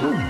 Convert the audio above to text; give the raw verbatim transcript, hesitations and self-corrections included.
Boom.